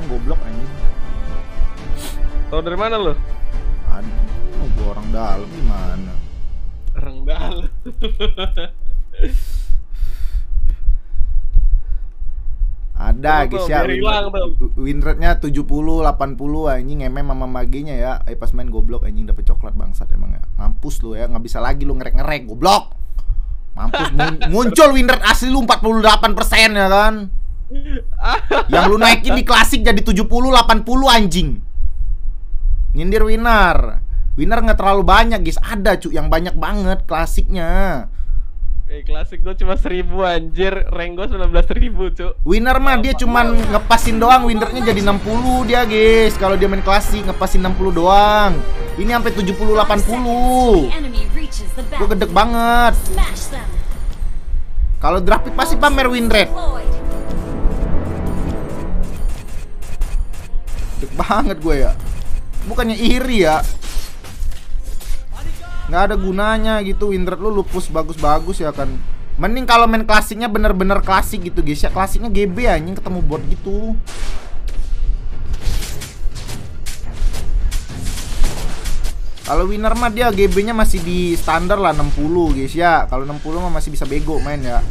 main goblok anjing. Tau dari mana lo? Aduh, gua orang dalam gimana? Orang dalam. Ada guys ya, winrate-nya 70, 80 anjing, ngemem sama maginya ya. Pas main goblok anjing dapet coklat bangsat emang ya. Mampus lu ya, nggak bisa lagi lu ngerek-ngerek goblok. Mampus muncul winrate asli lu 48% ya kan. Yang lu naikin di klasik jadi 70, 80 anjing. Nyindir winner. Winner nggak terlalu banyak guys, ada cu yang banyak banget klasiknya. Klasik gue cuma 1000 anjir, rank gue 19.000 cu. Winner mah dia cuman ngepasin doang, winnernya jadi 60 dia guys. Kalau dia main klasik ngepasin 60 doang. Ini sampai 70-80. Gue gedek banget. Kalau draft pasti pamer win rate. Gedek banget gue ya. Bukannya iri ya. Nggak ada gunanya gitu, winrate lu lupus bagus-bagus ya kan. Mending kalau main klasiknya bener-bener klasik gitu guys ya. Klasiknya GB anjing ketemu board gitu. Kalau winner mah dia GB-nya masih di standar lah 60 guys ya. Kalau 60 mah masih bisa bego main ya.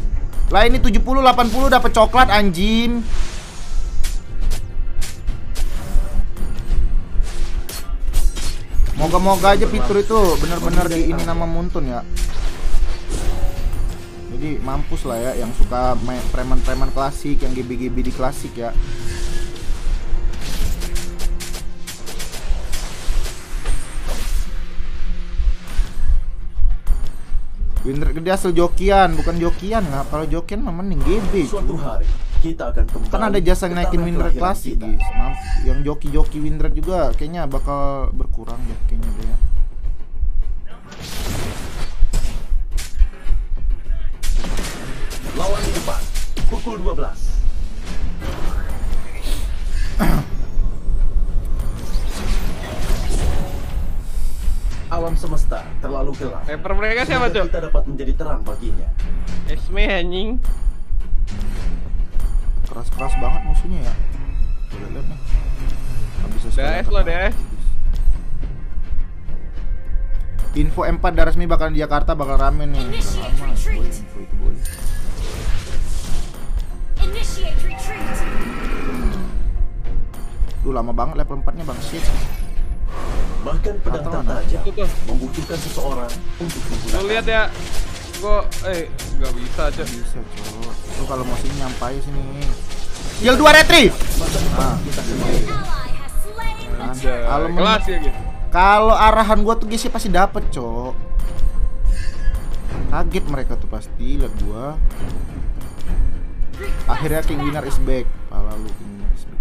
Lah ini 70 80 dapat coklat anjing. Moga-moga aja fitur itu bener-bener di ini nama Muntun ya. Jadi mampus lah ya yang suka main preman-preman klasik, yang GB-GB di klasik ya. Winner gede asal jokian, bukan jokian nggak. Kalau jokian mah mending GB. Suatu hari kita akan kembali. Kan ada jasa naikin winrate klasik guys. Maaf, yang joki-joki winrate juga kayaknya bakal berkurang ya kayaknya deh ya. Lawan di depan pukul 12. Alam semesta terlalu gelap. Paper mereka siapa tuh? Kita dapat menjadi terang baginya. Esme anjing. Keras-keras banget musuhnya ya. Boleh lihat nih. Habis selesai. Deh. Info M4 dari resmi bakal di Jakarta, bakal rame nih. Duh, lama banget level 4-nya bang shit. Bahkan pedang tajam membutuhkan seseorang untuk menggunakan. Lu lihat ya. Gua nggak bisa aja. Bisa coba. Lu kalau mau sini nyampai sini. Yel 2 retrieve. Nah. Kalau kelas ya gitu. Kalau arahan gua tuh guys pasti dapet, cok. Kaget mereka tuh pasti lihat gua. Akhirnya King Winner is back. Pala lu King Winner is back.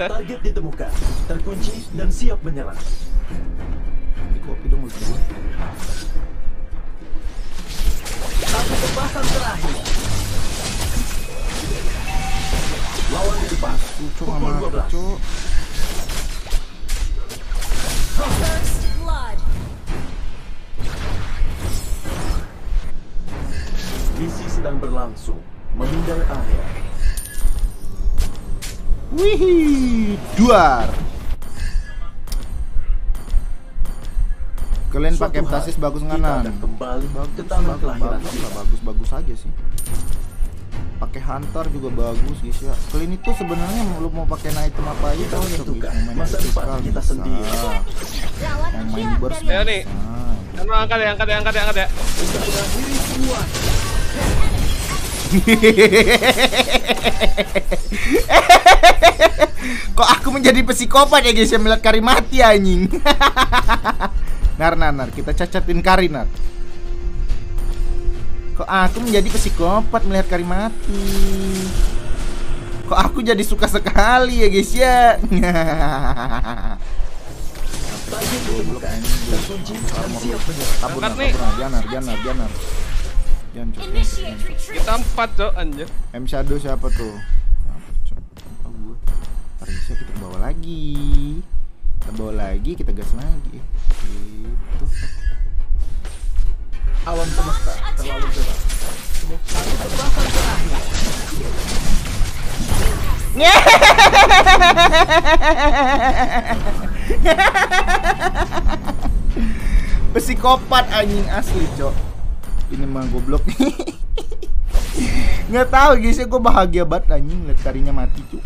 Target ditemukan, terkunci dan siap menyerang. Di kopi dong musuh. Satu tebasan terakhir. Lawan di depan. Pukul 12. First blood. Misi sedang berlangsung. Menghindar area. Wih, duar. Kalian pakai tasis bagus nganan. Bagus-bagus aja sih. Pakai hunter juga bagus guys ya. Kalian itu sebenarnya lu mau pakai item apa aja tahu gitu. Masa depan kita sendiri. Main burst. Ayo nih. Angkat ya. Kok aku menjadi psikopat ya guys yang melihat Karrie mati anjing. Nar, kita cacatin Karrie nar. Kok aku menjadi psikopat melihat Karrie mati. Kok aku jadi suka sekali ya guys ya. Tabur, kita 4 cok anjir. M Shadow siapa tuh? Apa gua? Harusnya kita bawa lagi. Kita gas lagi. Gitu. Alam semesta terlalu gelap. Ngehehehe. Psikopat anjing asli, cok. Ini mah goblok. Nggak tahu guys, gue bahagia banget anjing lihat Karrie-nya mati, cok.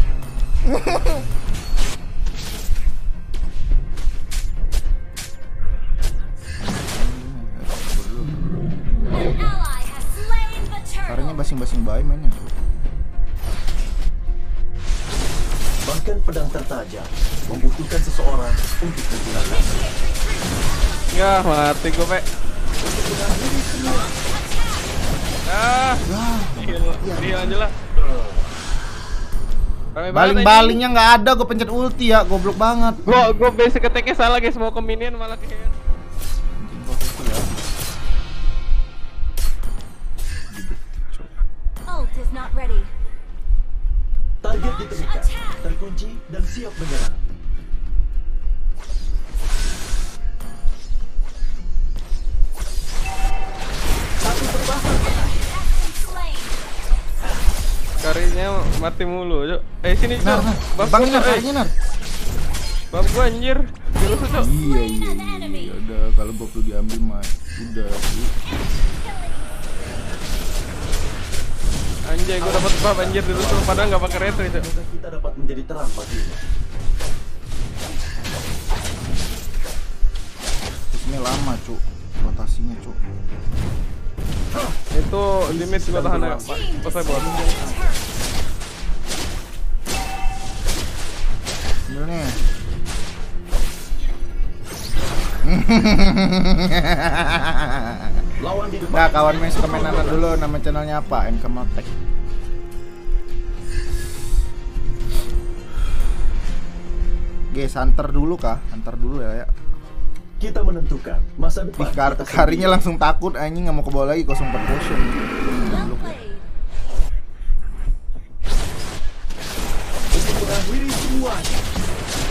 Karrie-nya basing-basing baik mainnya, cok. Bahkan pedang tertajam membutuhkan seseorang untuk menggunakan. Ya mati gue, Pak. Baling-balingnya nggak ada, gue pencet ulti ya, goblok banget. Gue basic attack-nya salah guys, mau ke minion malah ke hero. Ult is not ready. Target ditemukan, terkunci dan siap menyerang. Satu terbahas. Karrie-nya mati mulu, Cok. Eh sini, Cok. Bangin Karrie-nya, Nar. Bab gua anjir. Dilus, Cok. Iya. Udah kalau bab lu diambil mah udah. Anjay, gua dapat bab anjir dulu tuh, padahal enggak pakai retry, Cok. Kita dapat menjadi terang pagi ini. Ini lama, Cok. Rotasinya, Cok. Itu limit gua tahan ya, Pak. Pasai bot. Ini. Nah kawan main suka main anak dulu, nama channelnya apa? NKMotek. Guys, antar dulu kah? Antar dulu ya. Kita menentukan masa depan. Karrie-nya langsung takut, anjing nggak mau ke bawah lagi, kosong per kosong.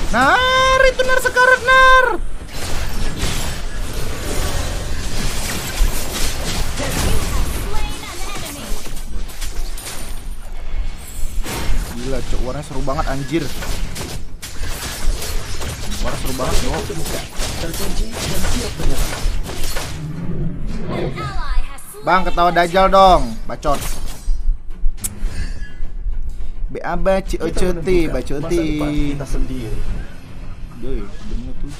Nar, itu Nar sekarat, Nar. Gila, cok, warnanya seru banget anjir. Warna seru banget, cok. Bang, ketawa dajal dong, bacot. Beaba ciocoti, bacoti. Kita sendiri. Doi, bener tuh.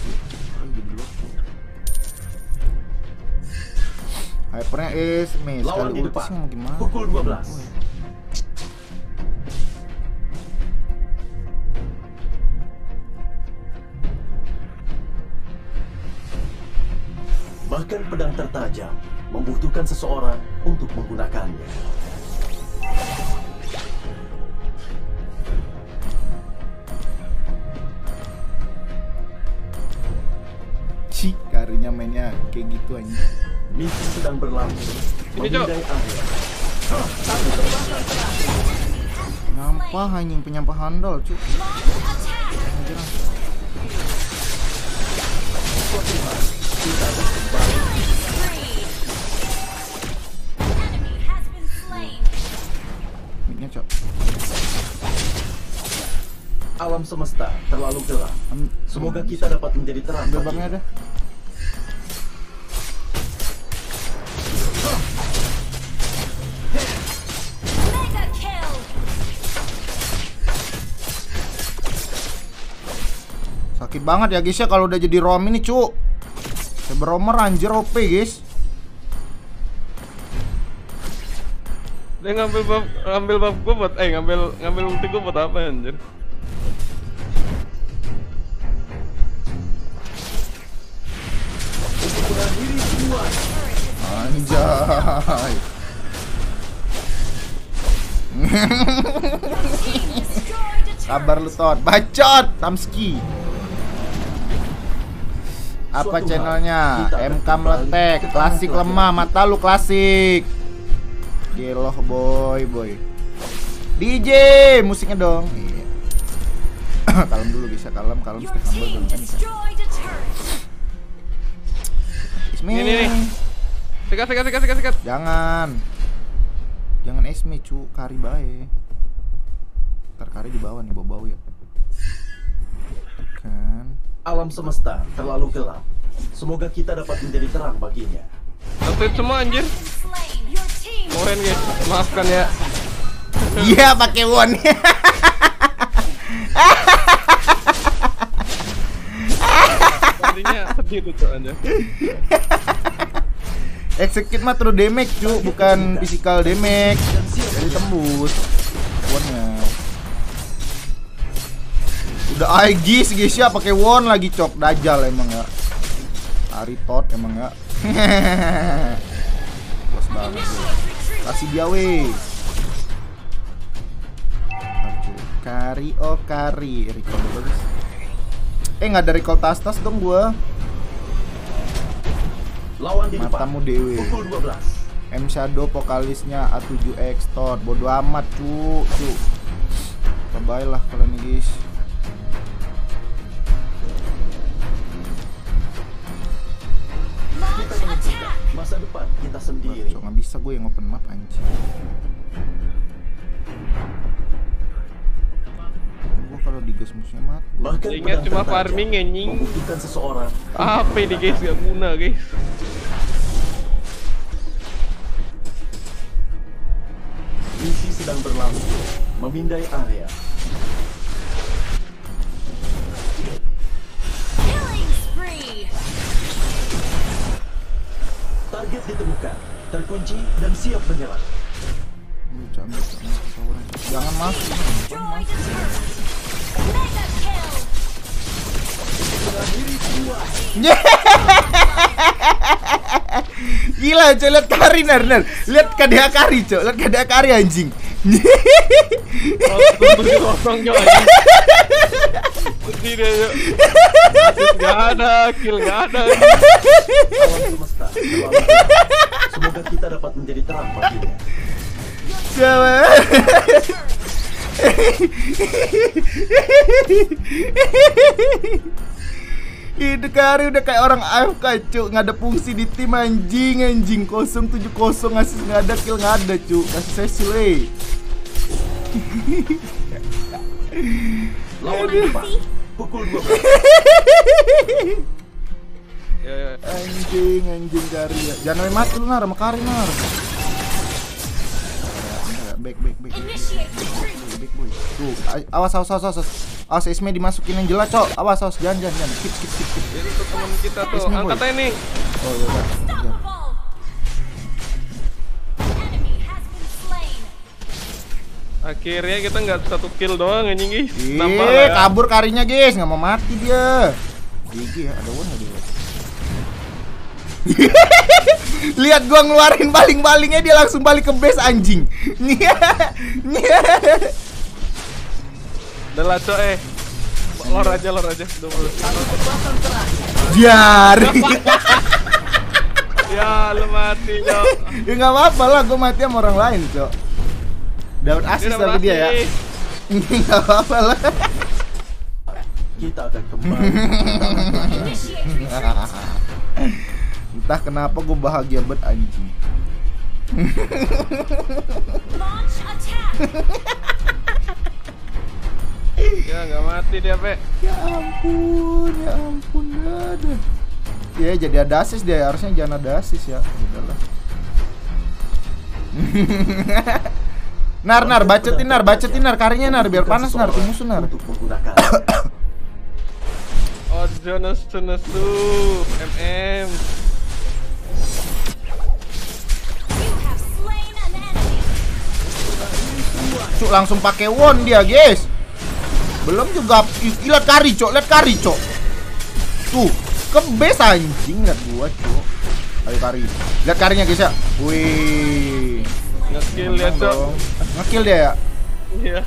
Hypernya is miss. Lawan di depan. Pukul 12. Bahkan pedang tertajam membutuhkan seseorang untuk menggunakannya. Cik, Karrie-nya mainnya kayak gitu aja. Misi sedang berlangsung. Memindai akhir. Nyampah anjing, penyampah handal, cuy. Kita akan kembali. Midnya, Cok. Alam semesta terlalu gelap. Semoga kita dapat menjadi terang. Gerbangnya ada. Sakit banget ya guys ya kalau udah jadi rom ini, Cuk. Saber anjir OP, guys. Dia ngambil bab gua buat ngambil ulti gua buat apa anjir? Anjay. Sabar lu, Tot. Bacot, Tamski. Apa channelnya? MK Meletek. Klasik lemah, mata lu klasik. Geloh boy. DJ, musiknya dong. Iya. Kalem dulu bisa, kalem stay humble dong. Ismi. Ini. Sikat. Jangan Ismi, cu. Karrie bae. Ntar Karrie di bawah nih, bau ya. Alam semesta terlalu gelap. Semoga kita dapat menjadi terang baginya. Aktif semua anjir. Keren guys, maafkan ya. Iya pakai won. Tadinya sedih tuh anjir. Execute mah true damage cu, bukan physical damage. Jadi tembus wonnya. Udah aegis guys ya, pakai won lagi cok, dajal emang ya. Aritot emang ya. Bos banget. Kasih dia weh. Karrie, oh Karrie, recall dulu guys. Nggak ada recall tas-tas dong gua. Lawan di depan. Matamu dewe. M Shadow vokalisnya A7X Tort. Bodoh amat cu, cu. Terbaiklah kalau nih guys. Kita mencinta masa depan kita sendiri. Cok, nggak bisa gue yang open map anjir. Gue kalau digas musuhnya mat. Ingat cuma farming anjing. Membuktikan seseorang. Apa ini guys, gak guna guys. Misi sedang berlangsung. Memindai area. Target ditemukan, terkunci dan siap menyerang. Jangan masuk. Gila coy, lihat Karrie ner. Lihat KDA Karrie coy, lihat KDA Karrie anjing. Gak ada kill, gak ada. Semoga kita dapat menjadi terang baginya. Itu Karrie udah kayak orang AFK cu, nggak ada fungsi di tim anjing. 070 ngasih nggak ada kill, nggak ada cu, kasih sesi wey. Lawan depan pukul 12. Anjing Karrie ya. Jangan main mati lu nar sama Karrie nar. Back. Boy. Tuh, awas. Awas Isme dimasukin yang jelas, cok. Awas, jangan. Skip. Jadi tuh teman kita tuh, Isme, angkat aja nih. Oh, iya udah. Akhirnya kita nggak satu kill doang anjing, guys. Ih, kabur Karrie-nya, guys. Nggak mau mati dia. GG ya, ada one lagi. Lihat gua ngeluarin baling-balingnya, dia langsung balik ke base anjing. Udah lah co, lor aja. Jari. Ya lu mati co. Ya nggak apa-apa lah, gua mati sama orang lain co. Dapat assist tapi dia ya. Nggak apa-apa lah. Kita akan kembali. Entah kenapa gue bahagia banget anjing. Ya nggak mati dia pe. Ya ampun ada. Ya jadi ada assist dia, harusnya jangan ada assist ya. Udahlah. Nar bacetin nar Karrie-nya nar biar panas nar, tunggu sunar. Oh Jonas Tunesu MM. Cuk langsung pakai won dia, guys. Belum juga lihat Karrie, cok. Tuh, ke base anjing lihat gua, cok. Ayo Karrie. Lihat Karrie-nya, guys ya. Wih. Ngekill lihat, cok. Ngekill dia ya? Iya.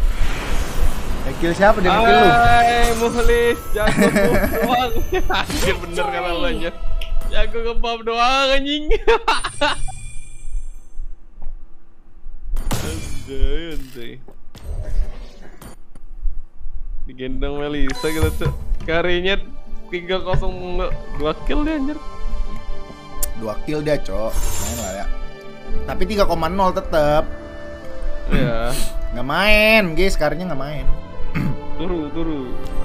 Ngekill siapa dia ngekill lu? Hai, muhlis. Jago doang. Anjir bener kan lu anjir. Jago ngebab doang anjing. Anjay. Digendong Melisa kita cok. Karrie-nya 3-0, 2 kill dia anjir. 2 kill dia cok. Main lah ya. Tapi 3,0 tetep. Iya. Nggak main guys, Karrie-nya nggak main. Turu.